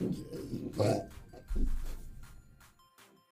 But